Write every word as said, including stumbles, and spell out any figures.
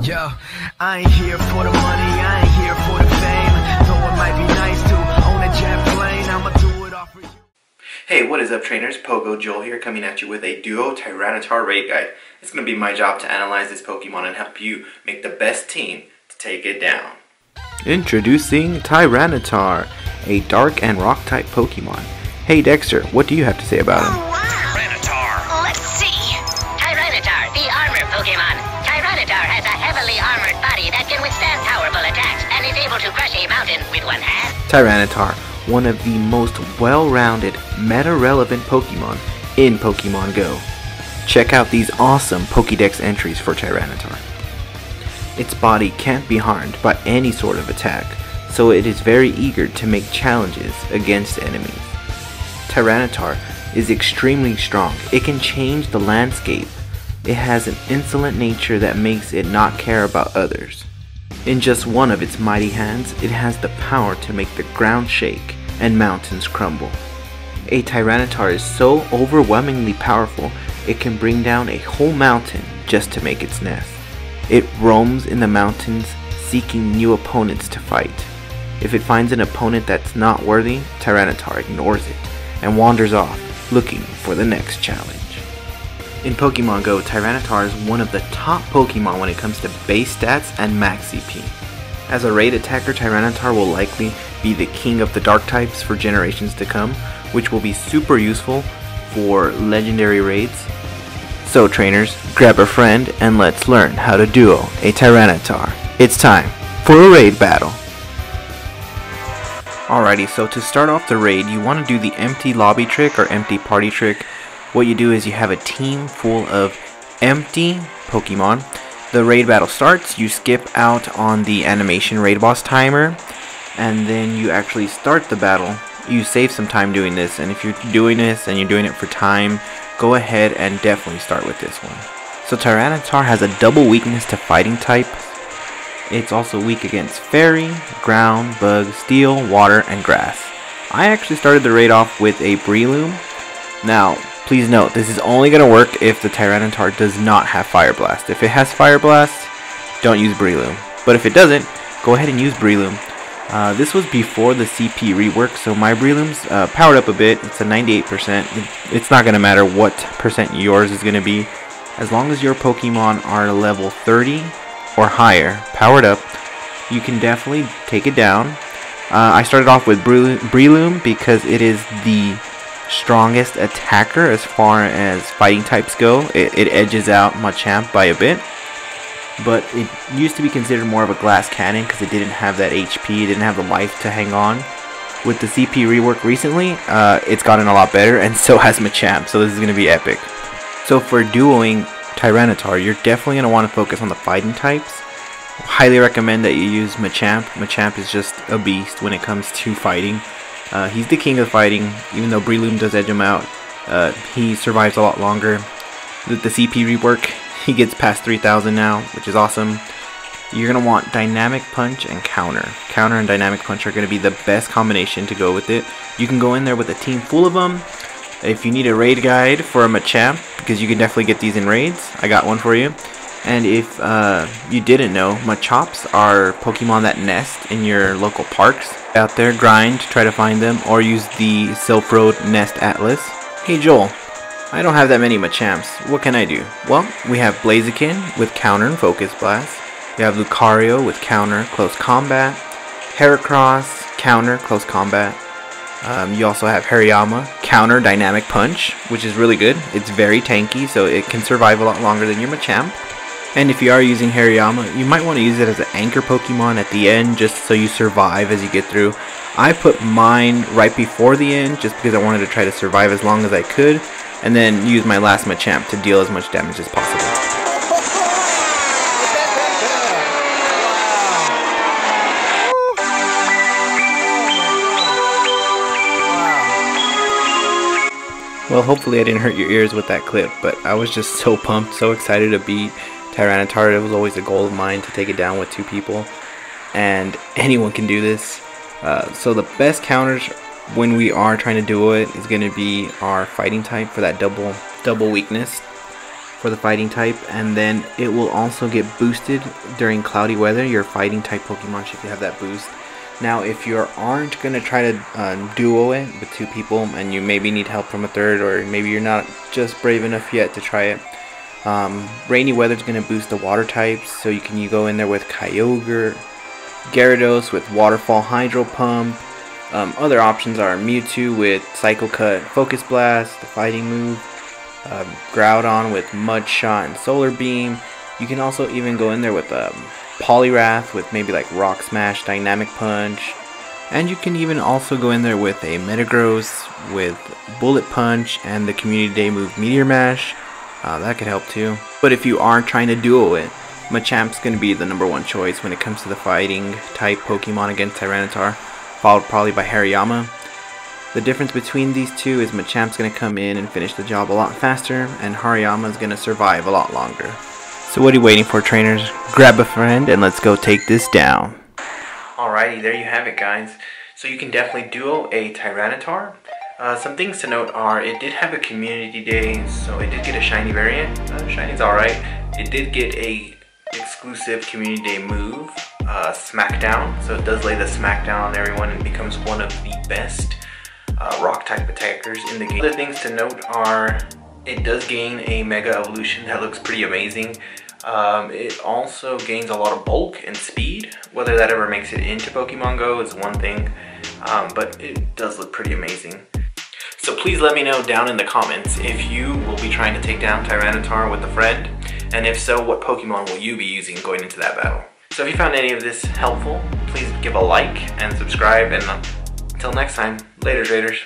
Yo, I ain't here for the money, I ain't here for the fame. Though it might be nice to own a jet plane, I'ma do it all for you. Hey, what is up, trainers? Pogo Joel here, coming at you with a Duo Tyranitar raid guide. It's going to be my job to analyze this Pokemon and help you make the best team to take it down. Introducing Tyranitar, a dark and rock type Pokemon. Hey Dexter, what do you have to say about him? Oh, wow. Tyranitar! Let's see! Tyranitar, the armor Pokemon. Tyranitar has a heavily armored body that can withstand powerful attacks and is able to crush a mountain with one hand. Tyranitar, one of the most well-rounded, meta-relevant Pokemon in Pokemon Go. Check out these awesome Pokédex entries for Tyranitar. Its body can't be harmed by any sort of attack, so it is very eager to make challenges against enemies. Tyranitar is extremely strong. It can change the landscape. It has an insolent nature that makes it not care about others. In just one of its mighty hands, it has the power to make the ground shake and mountains crumble. A Tyranitar is so overwhelmingly powerful, it can bring down a whole mountain just to make its nest. It roams in the mountains, seeking new opponents to fight. If it finds an opponent that's not worthy, Tyranitar ignores it and wanders off, looking for the next challenge. In Pokemon Go, Tyranitar is one of the top Pokemon when it comes to base stats and max C P. As a raid attacker, Tyranitar will likely be the king of the dark types for generations to come, which will be super useful for legendary raids. So trainers, grab a friend and let's learn how to duo a Tyranitar. It's time for a raid battle! Alrighty, so to start off the raid, you want to do the empty lobby trick or empty party trick. What you do is you have a team full of empty Pokemon. The raid battle starts, you skip out on the animation raid boss timer, and then you actually start the battle. You save some time doing this, and if you're doing this and you're doing it for time, go ahead and definitely start with this one. So Tyranitar has a double weakness to fighting type. It's also weak against fairy, ground, bug, steel, water, and grass. I actually started the raid off with a Breloom. Now, please note, this is only going to work if the Tyranitar does not have Fire Blast. If it has Fire Blast, don't use Breloom. But if it doesn't, go ahead and use Breloom. Uh, this was before the C P rework, so my Breloom's uh, powered up a bit. It's a ninety-eight percent. It's not going to matter what percent yours is going to be. As long as your Pokemon are level thirty or higher, powered up, you can definitely take it down. Uh, I started off with Breloom because it is the strongest attacker as far as fighting types go. It, it edges out Machamp by a bit. But it used to be considered more of a glass cannon because it didn't have that H P, it didn't have the life to hang on. With the C P rework recently, uh, it's gotten a lot better, and so has Machamp, so this is going to be epic. So for duoing Tyranitar, you're definitely going to want to focus on the fighting types. Highly recommend that you use Machamp. Machamp is just a beast when it comes to fighting. Uh, he's the king of fighting, even though Breloom does edge him out. Uh, he survives a lot longer. With the C P rework, he gets past three thousand now, which is awesome. You're going to want Dynamic Punch and Counter. Counter and Dynamic Punch are going to be the best combination to go with it. You can go in there with a team full of them. If you need a raid guide for a Machamp, because you can definitely get these in raids, I got one for you. And if uh, you didn't know, Machops are Pokemon that nest in your local parks. Out there, grind, try to find them, or use the Silph Road Nest Atlas. Hey Joel, I don't have that many Machamps. What can I do? Well, we have Blaziken with Counter and Focus Blast. We have Lucario with Counter, Close Combat. Heracross, Counter, Close Combat. Um, you also have Hariyama, Counter, Dynamic Punch, which is really good. It's very tanky, so it can survive a lot longer than your Machamp. And if you are using Hariyama, you might want to use it as an anchor Pokemon at the end just so you survive as you get through. I put mine right before the end just because I wanted to try to survive as long as I could, and then use my last Machamp to deal as much damage as possible. Well, hopefully I didn't hurt your ears with that clip, but I was just so pumped, so excited to beat Tyranitar. It was always a goal of mine to take it down with two people, and anyone can do this. Uh, so the best counters when we are trying to duo it is going to be our fighting type for that double double weakness. for the fighting type, and then it will also get boosted during cloudy weather. Your fighting type Pokemon should have that boost. Now if you aren't going to try to uh, duo it with two people, and you maybe need help from a third, or maybe you're not just brave enough yet to try it, um, rainy weather is going to boost the water types, so you can you go in there with Kyogre, Gyarados with Waterfall, Hydro Pump. Um, other options are Mewtwo with Cycle Cut, Focus Blast, the fighting move, uh, Groudon with Mud Shot and Solar Beam. You can also even go in there with um, Poliwrath with maybe like Rock Smash, Dynamic Punch. And you can even also go in there with a Metagross with Bullet Punch and the Community Day move Meteor Mash. Uh, that could help too. But if you aren't trying to duo it, Machamp's going to be the number one choice when it comes to the fighting type Pokemon against Tyranitar, followed probably by Hariyama. The difference between these two is Machamp's going to come in and finish the job a lot faster, and Hariyama's going to survive a lot longer. So what are you waiting for, trainers? Grab a friend and let's go take this down. Alrighty, there you have it, guys. So you can definitely duo a Tyranitar. Uh, some things to note are it did have a community day, so it did get a shiny variant. Uh, shiny's alright. It did get a exclusive community day move, uh, Smackdown, so it does lay the Smackdown on everyone and becomes one of the best uh, rock type attackers in the game. Other things to note are it does gain a mega evolution that looks pretty amazing. Um, it also gains a lot of bulk and speed. Whether that ever makes it into Pokemon Go is one thing, um, but it does look pretty amazing. So please let me know down in the comments if you will be trying to take down Tyranitar with a friend, and if so, what Pokemon will you be using going into that battle? So if you found any of this helpful, please give a like and subscribe, and until next time, later traders.